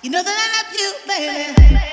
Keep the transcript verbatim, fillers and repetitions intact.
You know that I love you, baby.